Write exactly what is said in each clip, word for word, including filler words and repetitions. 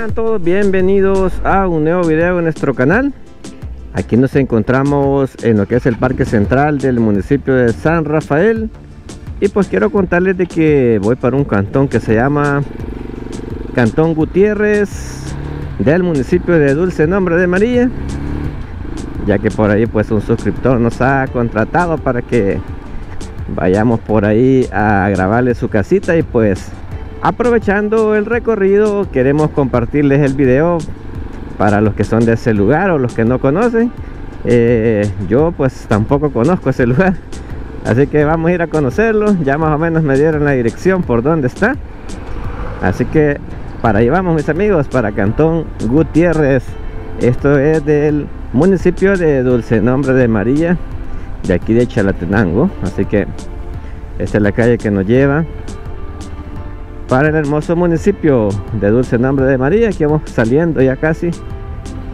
Sean todos bienvenidos a un nuevo video en nuestro canal. Aquí nos encontramos en lo que es el parque central del municipio de San Rafael. Y pues quiero contarles de que voy para un cantón que se llama Cantón Gutiérrez, del municipio de Dulce Nombre de María, ya que por ahí pues un suscriptor nos ha contratado para que vayamos por ahí a grabarle su casita. Y pues aprovechando el recorrido queremos compartirles el video para los que son de ese lugar o los que no conocen. Eh, yo pues tampoco conozco ese lugar, así que vamos a ir a conocerlo. Ya más o menos me dieron la dirección por donde está, así que para ahí vamos, mis amigos, para Cantón Gutiérrez. Esto es del municipio de Dulce Nombre de María, de aquí de Chalatenango. Así que esta es la calle que nos lleva para el hermoso municipio de Dulce Nombre de María. Aquí vamos saliendo ya casi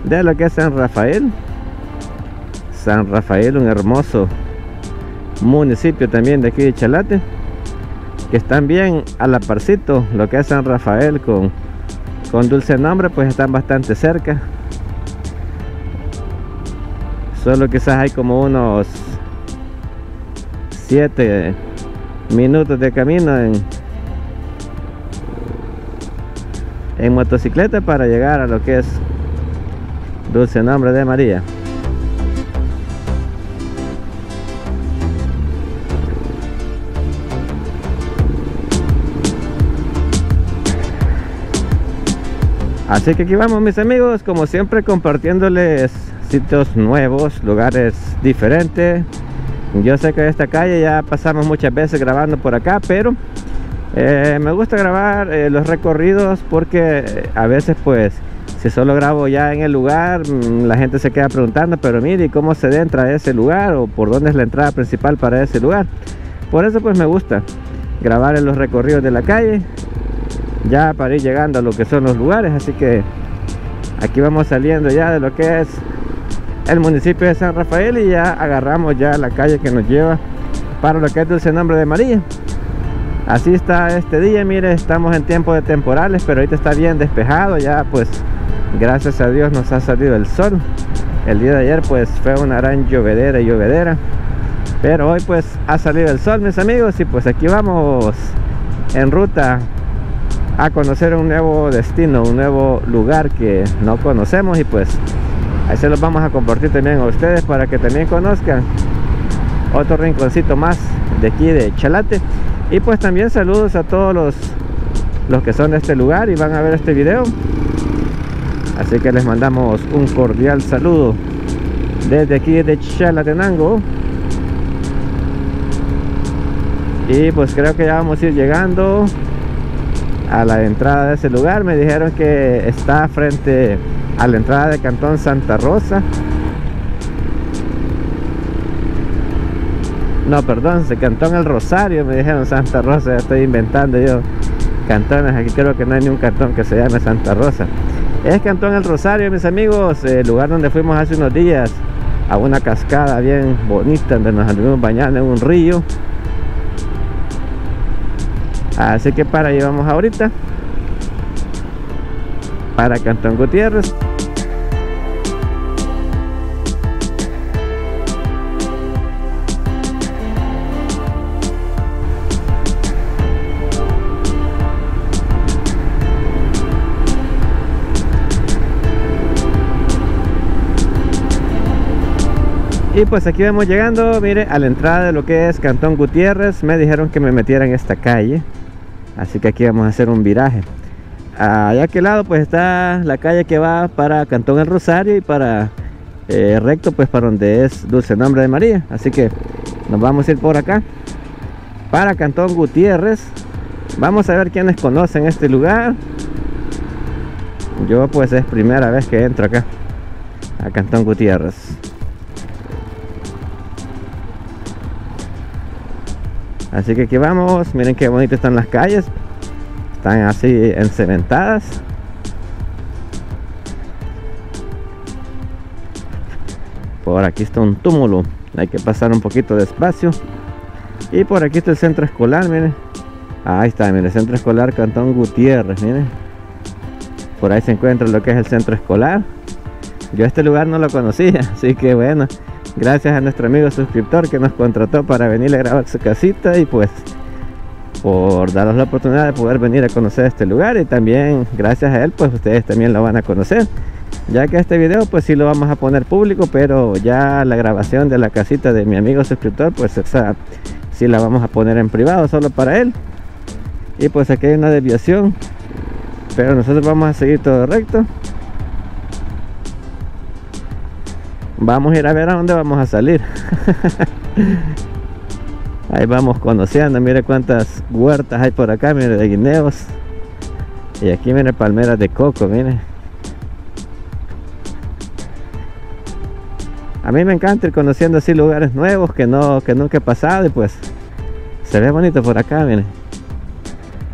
de lo que es San Rafael. San Rafael, un hermoso municipio también de aquí de Chalate, que están bien a la parcito. Lo que es San Rafael con, con Dulce Nombre pues están bastante cerca, solo quizás hay como unos siete minutos de camino en en motocicleta para llegar a lo que es Dulce Nombre de María. Así que aquí vamos, mis amigos, como siempre compartiéndoles sitios nuevos, lugares diferentes. Yo sé que esta calle ya pasamos muchas veces grabando por acá, pero Eh, me gusta grabar eh, los recorridos, porque a veces pues si solo grabo ya en el lugar, la gente se queda preguntando, pero mire, ¿cómo se entra a ese lugar? ¿O por dónde es la entrada principal para ese lugar? Por eso pues me gusta grabar en los recorridos de la calle, ya para ir llegando a lo que son los lugares. Así que aquí vamos saliendo ya de lo que es el municipio de San Rafael y ya agarramos ya la calle que nos lleva para lo que es Dulce Nombre de María. Así está este día, mire, estamos en tiempo de temporales, pero ahorita está bien despejado. Ya pues gracias a Dios nos ha salido el sol. El día de ayer pues fue una gran llovedera y llovedera, pero hoy pues ha salido el sol, mis amigos. Y pues aquí vamos en ruta a conocer un nuevo destino, un nuevo lugar que no conocemos, y pues ahí se los vamos a compartir también a ustedes para que también conozcan otro rinconcito más de aquí de Chalate. Y pues también saludos a todos los, los que son de este lugar y van a ver este video, así que les mandamos un cordial saludo desde aquí de Chalatenango. Y pues creo que ya vamos a ir llegando a la entrada de ese lugar. Me dijeron que está frente a la entrada de Cantón Santa Rosa. No, perdón, se Cantón El Rosario, me dijeron Santa Rosa, ya estoy inventando yo cantones, aquí creo que no hay ni un cantón que se llame Santa Rosa. Es Cantón El Rosario, mis amigos, el lugar donde fuimos hace unos días a una cascada bien bonita, donde nos anduvimos bañando en un río. Así que para allí vamos ahorita, para Cantón Gutiérrez. Y pues aquí vamos llegando, mire, a la entrada de lo que es Cantón Gutiérrez. Me dijeron que me metiera en esta calle, así que aquí vamos a hacer un viraje. Allá a aquel lado pues está la calle que va para Cantón El Rosario y para eh, recto pues para donde es Dulce Nombre de María. Así que nos vamos a ir por acá para Cantón Gutiérrez. Vamos a ver quiénes conocen este lugar. Yo pues es primera vez que entro acá a Cantón Gutiérrez. Así que aquí vamos, miren qué bonito están las calles, están así encementadas. Por aquí está un túmulo, hay que pasar un poquito despacio. Y por aquí está el centro escolar, miren. Ahí está, miren, el centro escolar Cantón Gutiérrez, miren. Por ahí se encuentra lo que es el centro escolar. Yo este lugar no lo conocía, así que bueno, gracias a nuestro amigo suscriptor que nos contrató para venir a grabar su casita y pues por daros la oportunidad de poder venir a conocer este lugar, y también gracias a él pues ustedes también lo van a conocer, ya que este video pues sí lo vamos a poner público, pero ya la grabación de la casita de mi amigo suscriptor pues esa sí la vamos a poner en privado solo para él. Y pues aquí hay una desviación, pero nosotros vamos a seguir todo recto. Vamos a ir a ver a dónde vamos a salir. Ahí vamos conociendo, mire cuántas huertas hay por acá, mire, de guineos. Y aquí mire palmeras de coco, mire. A mí me encanta ir conociendo así lugares nuevos que, no, que nunca he pasado, y pues se ve bonito por acá, mire.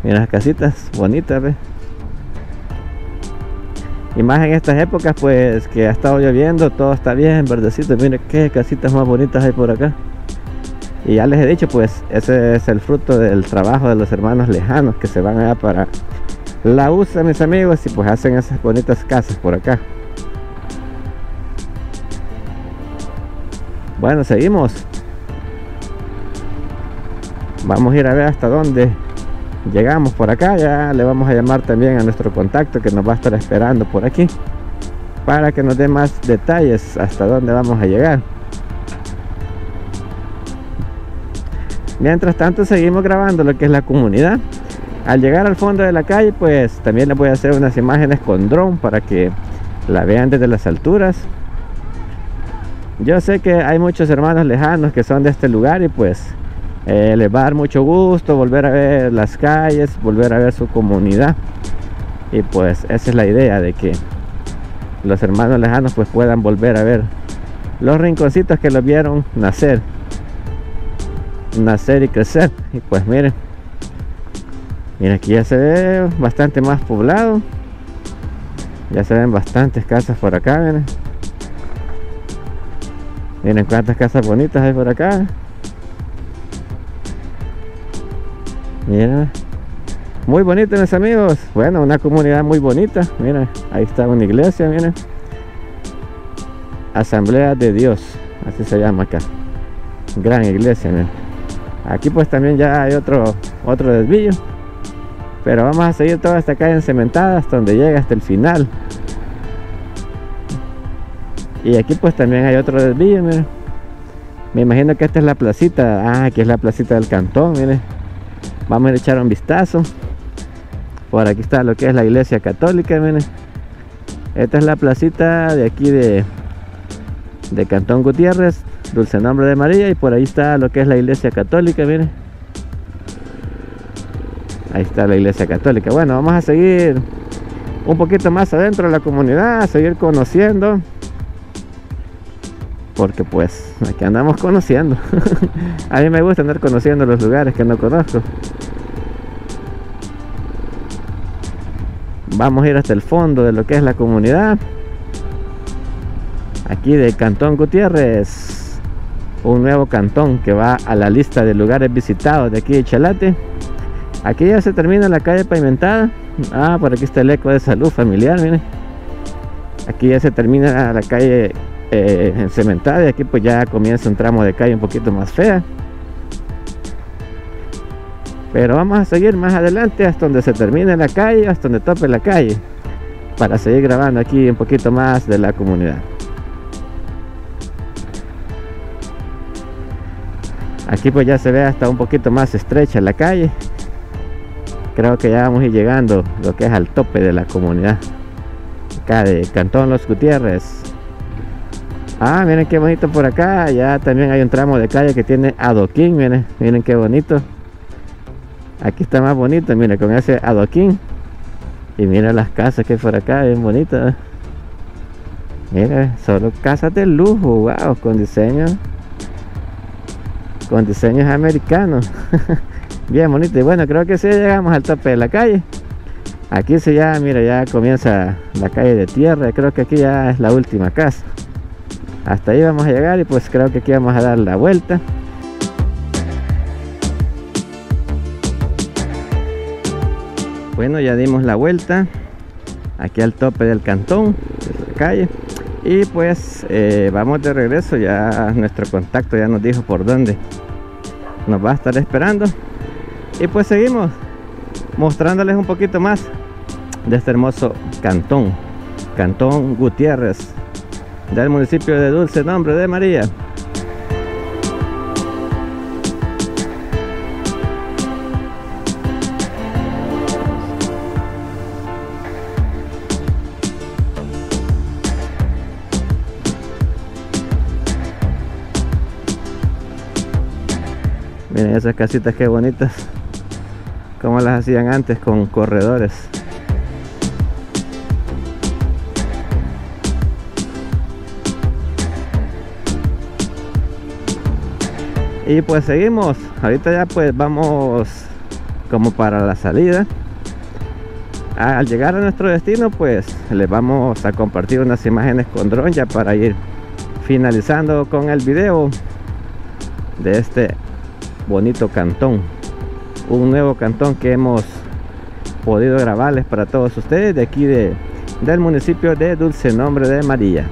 Mira las casitas bonitas, ve. Y más en estas épocas pues que ha estado lloviendo, todo está bien, verdecito. Miren qué casitas más bonitas hay por acá. Y ya les he dicho pues, ese es el fruto del trabajo de los hermanos lejanos que se van allá para la U S A, mis amigos, y pues hacen esas bonitas casas por acá. Bueno, seguimos. Vamos a ir a ver hasta dónde llegamos por acá. Ya le vamos a llamar también a nuestro contacto que nos va a estar esperando por aquí para que nos dé más detalles hasta dónde vamos a llegar. Mientras tanto seguimos grabando lo que es la comunidad. Al llegar al fondo de la calle pues también les voy a hacer unas imágenes con dron para que la vean desde las alturas. Yo sé que hay muchos hermanos lejanos que son de este lugar y pues Eh, les va a dar mucho gusto volver a ver las calles, volver a ver su comunidad, y pues esa es la idea, de que los hermanos lejanos pues puedan volver a ver los rinconcitos que los vieron nacer nacer y crecer. Y pues miren, miren, aquí ya se ve bastante más poblado, ya se ven bastantes casas por acá, miren, miren cuántas casas bonitas hay por acá. Mira, muy bonito, mis amigos. Bueno, una comunidad muy bonita. Mira, ahí está una iglesia, miren. Asamblea de Dios, así se llama acá. Gran iglesia, miren. Aquí pues también ya hay otro, otro desvío. Pero vamos a seguir toda esta calle encementada hasta donde llega, hasta el final. Y aquí pues también hay otro desvío, miren. Me imagino que esta es la placita. Ah, aquí es la placita del cantón, miren. Vamos a echar un vistazo. Por aquí está lo que es la iglesia católica, miren. Esta es la placita de aquí de, de Cantón Gutiérrez, Dulce Nombre de María, y por ahí está lo que es la iglesia católica, miren. Ahí está la iglesia católica. Bueno, vamos a seguir un poquito más adentro de la comunidad, a seguir conociendo, porque pues aquí andamos conociendo. A mí me gusta andar conociendo los lugares que no conozco. Vamos a ir hasta el fondo de lo que es la comunidad aquí de Cantón Gutiérrez, un nuevo cantón que va a la lista de lugares visitados de aquí de Chalate. Aquí ya se termina la calle pavimentada. Ah, por aquí está el eco de salud familiar, miren. Aquí ya se termina la calle Eh, encementada, y aquí pues ya comienza un tramo de calle un poquito más fea, pero vamos a seguir más adelante hasta donde se termine la calle, hasta donde tope la calle, para seguir grabando aquí un poquito más de la comunidad. Aquí pues ya se ve hasta un poquito más estrecha la calle. Creo que ya vamos a ir llegando lo que es al tope de la comunidad acá de Cantón Los Gutiérrez. Ah, miren qué bonito por acá. Ya también hay un tramo de calle que tiene adoquín, miren, miren qué bonito. Aquí está más bonito, miren, con ese adoquín. Y miren las casas que hay por acá, bien bonitas. Miren, solo casas de lujo, wow, con diseños, con diseños americanos. Bien bonito. Y bueno, creo que sí llegamos al tope de la calle. Aquí sí ya, mira, ya comienza la calle de tierra. Creo que aquí ya es la última casa. Hasta ahí vamos a llegar, y pues creo que aquí vamos a dar la vuelta. Bueno, ya dimos la vuelta. aquí al tope del cantón, de la calle. Y pues eh, vamos de regreso, ya nuestro contacto ya nos dijo por dónde nos va a estar esperando. Y pues seguimos mostrándoles un poquito más de este hermoso cantón, Cantón Gutiérrez, del municipio de Dulce Nombre de María. Miren esas casitas, qué bonitas, como las hacían antes con corredores. Y pues seguimos, ahorita ya pues vamos como para la salida. Al llegar a nuestro destino pues les vamos a compartir unas imágenes con dron ya para ir finalizando con el video de este bonito cantón, un nuevo cantón que hemos podido grabarles para todos ustedes de aquí de, del municipio de Dulce Nombre de María.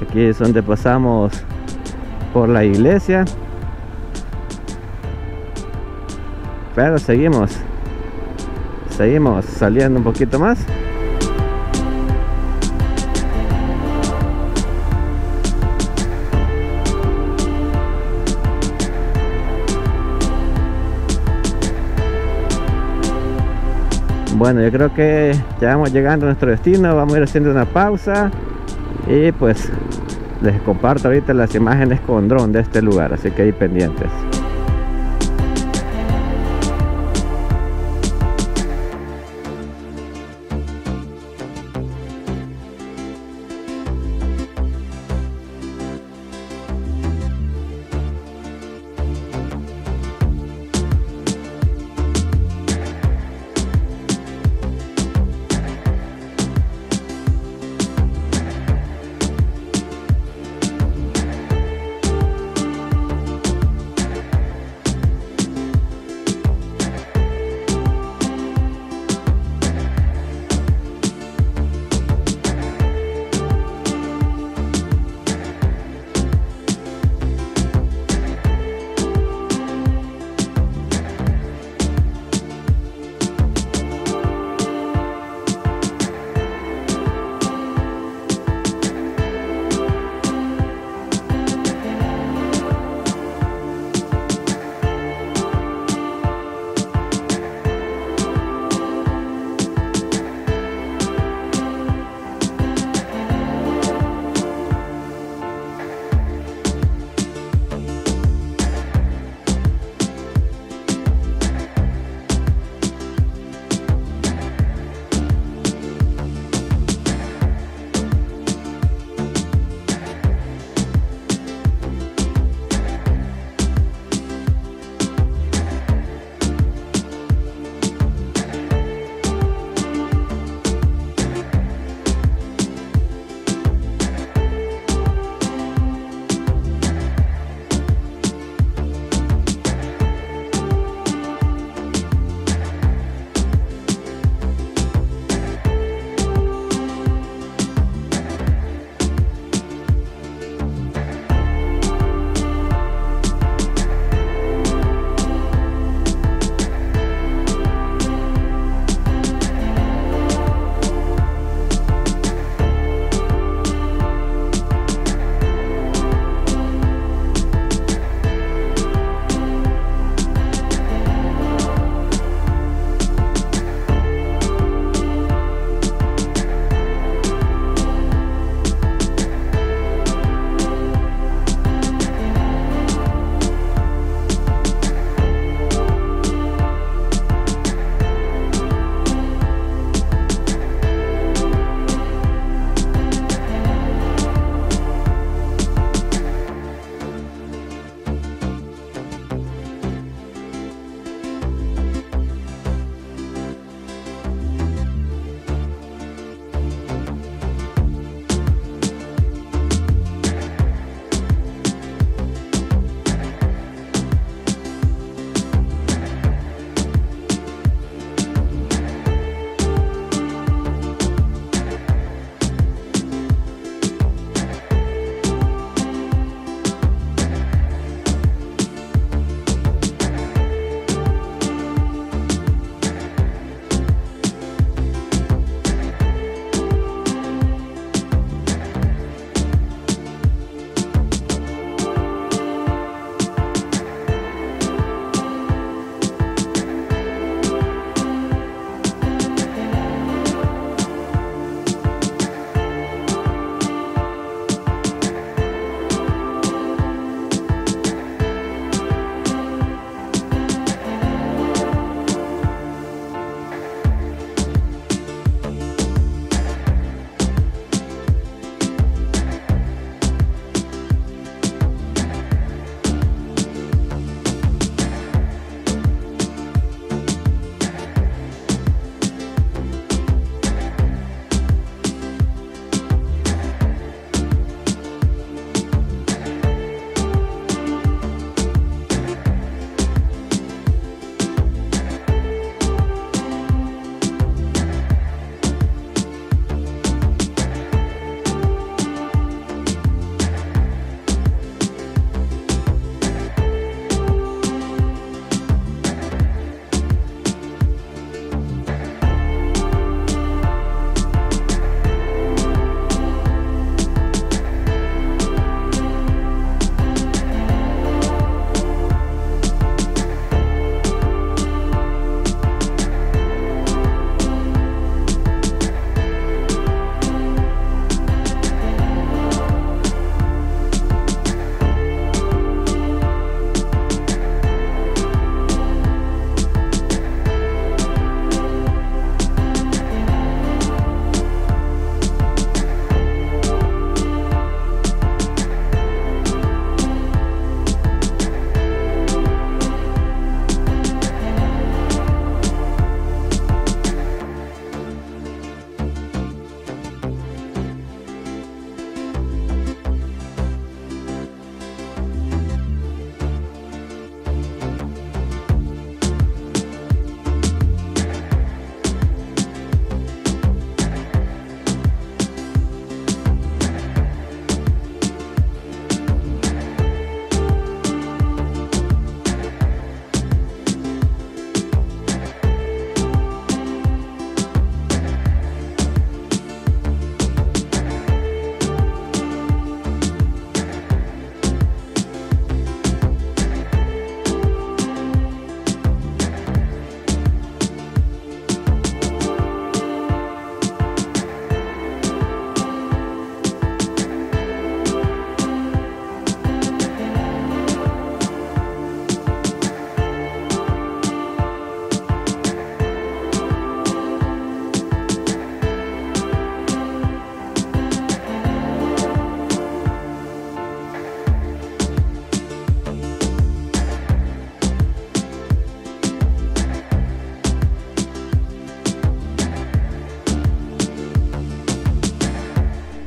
Aquí es donde pasamos por la iglesia, pero seguimos seguimos saliendo un poquito más. Bueno, yo creo que ya vamos llegando a nuestro destino, vamos a ir haciendo una pausa y pues les comparto ahorita las imágenes con dron de este lugar, así que ahí pendientes.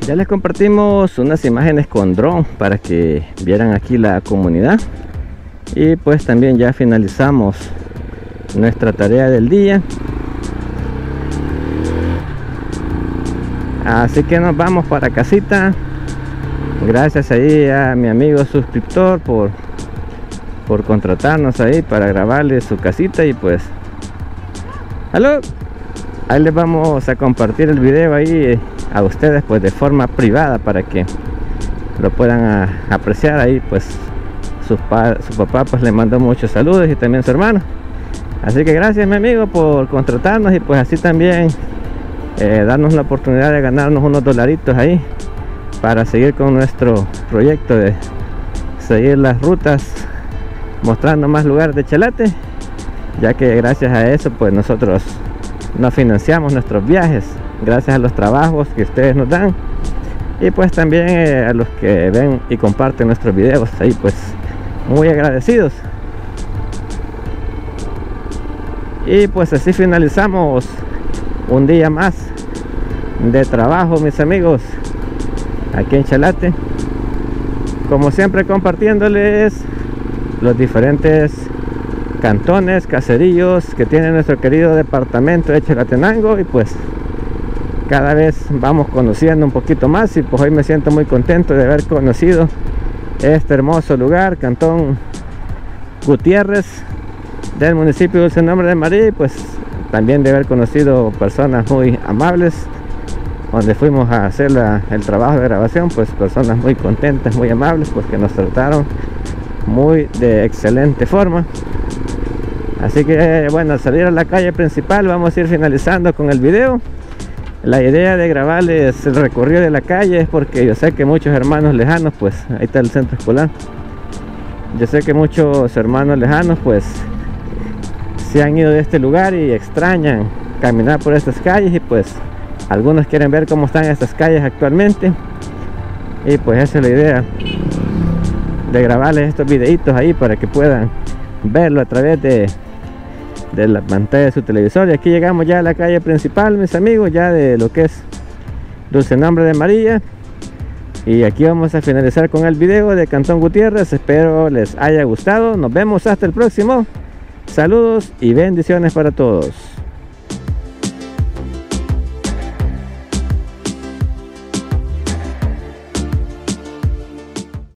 Ya les compartimos unas imágenes con dron para que vieran aquí la comunidad. Y pues también ya finalizamos nuestra tarea del día. Así que nos vamos para casita. Gracias ahí a mi amigo suscriptor por, por contratarnos ahí para grabarle su casita. Y pues, ¡aló! Ahí les vamos a compartir el video ahí a ustedes pues de forma privada para que lo puedan a, apreciar ahí. Pues su, su papá pues le mandó muchos saludos y también su hermano. Así que gracias mi amigo por contratarnos y pues así también eh, darnos la oportunidad de ganarnos unos dolaritos ahí para seguir con nuestro proyecto de seguir las rutas mostrando más lugares de Chalate, ya que gracias a eso pues nosotros nos financiamos nuestros viajes gracias a los trabajos que ustedes nos dan y pues también eh, a los que ven y comparten nuestros videos ahí, pues muy agradecidos. Y pues así finalizamos un día más de trabajo mis amigos aquí en Chalate, como siempre compartiéndoles los diferentes cantones, caserillos que tiene nuestro querido departamento de Chalatenango. Y pues cada vez vamos conociendo un poquito más y pues hoy me siento muy contento de haber conocido este hermoso lugar, Cantón Gutiérrez del municipio de Dulce Nombre de María, y pues también de haber conocido personas muy amables donde fuimos a hacer la, el trabajo de grabación, pues personas muy contentas, muy amables, pues que nos trataron muy de excelente forma. Así que bueno, al salir a la calle principal vamos a ir finalizando con el video. La idea de grabarles el recorrido de la calle es porque yo sé que muchos hermanos lejanos, pues ahí está el centro escolar, yo sé que muchos hermanos lejanos pues se han ido de este lugar y extrañan caminar por estas calles, y pues algunos quieren ver cómo están estas calles actualmente, y pues esa es la idea de grabarles estos videitos ahí para que puedan verlo a través de de la pantalla de su televisor. Y aquí llegamos ya a la calle principal mis amigos, ya de lo que es Dulce Nombre de María, y aquí vamos a finalizar con el video de Cantón Gutiérrez. Espero les haya gustado, nos vemos hasta el próximo, saludos y bendiciones para todos.